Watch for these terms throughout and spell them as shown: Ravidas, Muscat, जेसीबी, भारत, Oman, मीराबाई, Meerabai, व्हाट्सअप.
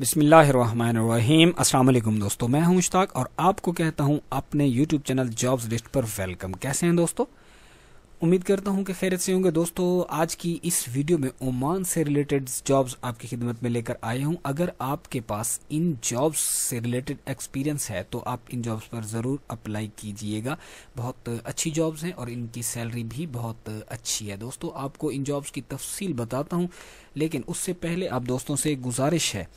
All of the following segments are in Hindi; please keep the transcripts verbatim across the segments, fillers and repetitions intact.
बिस्मिल्लाहिर्रहमानिर्रहीम। अस्सलाम वालेकुम दोस्तों, मैं हूं मुश्ताक और आपको कहता हूं अपने यूट्यूब चैनल जॉब्स लिस्ट पर वेलकम। कैसे हैं दोस्तों? उम्मीद करता हूं कि खैरियत से होंगे। दोस्तों, आज की इस वीडियो में ओमान से रिलेटेड जॉब्स आपकी खिदमत में लेकर आया हूं। अगर आपके पास इन जॉब्स से रिलेटेड एक्सपीरियंस है तो आप इन जॉब्स पर ज़रूर अप्लाई कीजिएगा। बहुत अच्छी जॉब्स हैं और इनकी सैलरी भी बहुत अच्छी है। दोस्तों, आपको इन जॉब्स की तफसील बताता हूँ, लेकिन उससे पहले आप दोस्तों से गुजारिश है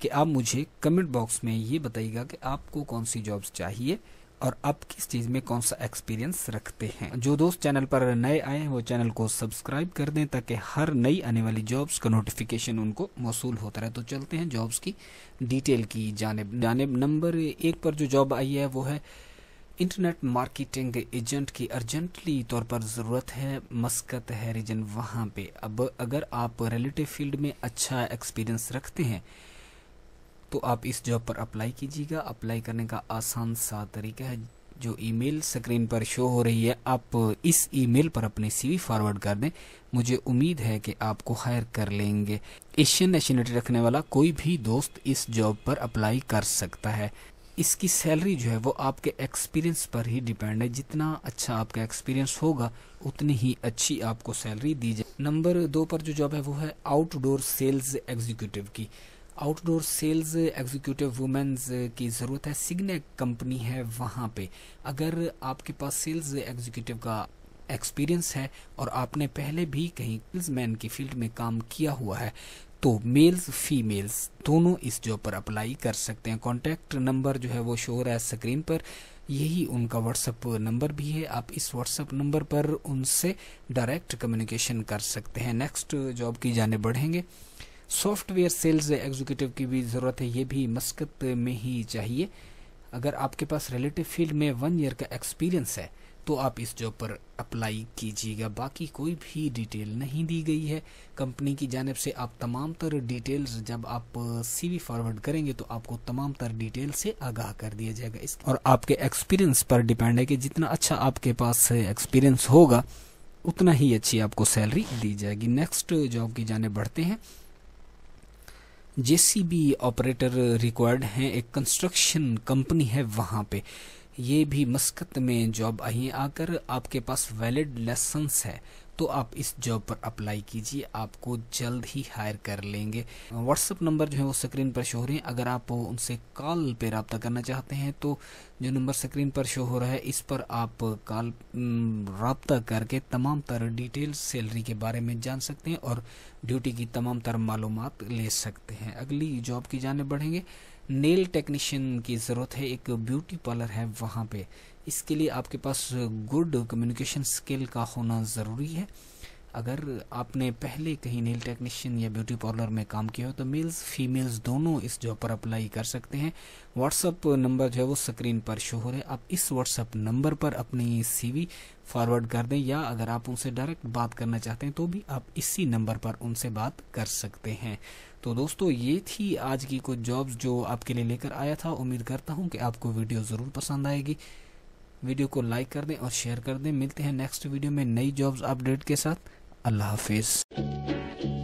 कि आप मुझे कमेंट बॉक्स में ये बताइएगा कि आपको कौन सी जॉब्स चाहिए और आप किस चीज़ में कौन सा एक्सपीरियंस रखते हैं। जो दोस्त चैनल पर नए आए हैं वो चैनल को सब्सक्राइब कर दें ताकि हर नई आने वाली जॉब्स का नोटिफिकेशन उनको मौसूल होता रहे। तो चलते हैं जॉब्स की डिटेल की जानिब। जानिब नंबर एक पर जो जॉब आई है वो है इंटरनेट मार्केटिंग एजेंट की अर्जेंटली तौर पर ज़रूरत है। मस्कत है रीजन वहाँ पर। अब अगर आप रिलेटिव फील्ड में अच्छा एक्सपीरियंस रखते हैं तो आप इस जॉब पर अप्लाई कीजिएगा। अप्लाई करने का आसान सा तरीका है, जो ईमेल स्क्रीन पर शो हो रही है आप इस ईमेल पर अपने सीवी फॉरवर्ड कर दें। मुझे उम्मीद है कि आपको हायर कर लेंगे। एशियन नेशनलिटी रखने वाला कोई भी दोस्त इस जॉब पर अप्लाई कर सकता है। इसकी सैलरी जो है वो आपके एक्सपीरियंस पर ही डिपेंड है। जितना अच्छा आपका एक्सपीरियंस होगा उतनी ही अच्छी आपको सैलरी दी जाए। नंबर दो पर जो जॉब है वो है आउटडोर सेल्स एग्जीक्यूटिव की। आउटडोर सेल्स एग्जीक्यूटिव वुमेन्स की ज़रूरत है। सिग्नेट कंपनी है वहाँ पे। अगर आपके पास सेल्स एग्जीक्यूटिव का एक्सपीरियंस है और आपने पहले भी कहीं सेल्समैन की फील्ड में काम किया हुआ है तो मेल्स फीमेल्स दोनों इस जॉब पर अप्लाई कर सकते हैं। कॉन्टैक्ट नंबर जो है वो शो हो रहा है स्क्रीन पर, यही उनका व्हाट्सअप नंबर भी है। आप इस व्हाट्सअप नंबर पर उनसे डायरेक्ट कम्युनिकेशन कर सकते हैं। नेक्स्ट जॉब की जाने बढ़ेंगे। सॉफ्टवेयर सेल्स एग्जीक्यूटिव की भी ज़रूरत है, ये भी मस्कत में ही चाहिए। अगर आपके पास रिलेटिव फील्ड में वन ईयर का एक्सपीरियंस है तो आप इस जॉब पर अप्लाई कीजिएगा। बाकी कोई भी डिटेल नहीं दी गई है। कंपनी की जानिब से आप तमाम तर डिटेल्स जब आप सीवी फॉरवर्ड करेंगे तो आपको तमाम तर डिटेल से आगाह कर दिया जाएगा। इस और आपके एक्सपीरियंस पर डिपेंड है कि जितना अच्छा आपके पास एक्सपीरियंस होगा उतना ही अच्छी आपको सैलरी दी जाएगी। नेक्स्ट जॉब की जानिब बढ़ते हैं। जेसीबी ऑपरेटर रिक्वायर्ड हैं। एक कंस्ट्रक्शन कंपनी है वहाँ पे। ये भी मस्कत में जॉब आई है। आकर आपके पास वैलिड लाइसेंस है तो आप इस जॉब पर अप्लाई कीजिए, आपको जल्द ही हायर कर लेंगे। व्हाट्सअप नंबर जो है वो स्क्रीन पर शो हो रहे हैं। अगर आप उनसे कॉल पे रब्ता करना चाहते हैं तो जो नंबर स्क्रीन पर शो हो रहा है इस पर आप कॉल रब्ता करके तमाम तर डिटेल्स सैलरी के बारे में जान सकते हैं और ड्यूटी की तमाम तर मालूमात ले सकते हैं। अगली जॉब की जाने बढ़ेंगे। नेल टेक्नीशियन की ज़रूरत है। एक ब्यूटी पार्लर है वहाँ पे। इसके लिए आपके पास गुड कम्युनिकेशन स्किल का होना ज़रूरी है। अगर आपने पहले कहीं नेल टेक्नीशियन या ब्यूटी पार्लर में काम किया हो तो मेल्स फीमेल्स दोनों इस जॉब पर अप्लाई कर सकते हैं। व्हाट्सअप नंबर जो है वो स्क्रीन पर शो हो रहा है। आप इस व्हाट्सअप नंबर पर अपनी सीवी फॉरवर्ड कर दें या अगर आप उनसे डायरेक्ट बात करना चाहते हैं तो भी आप इसी नंबर पर उनसे बात कर सकते हैं। तो दोस्तों, ये थी आज की कुछ जॉब्स जो आपके लिए लेकर आया था। उम्मीद करता हूँ कि आपको वीडियो ज़रूर पसंद आएगी। वीडियो को लाइक कर दें और शेयर कर दें। मिलते हैं नेक्स्ट वीडियो में नई जॉब्स अपडेट के साथ। अल्लाह हाफिज़।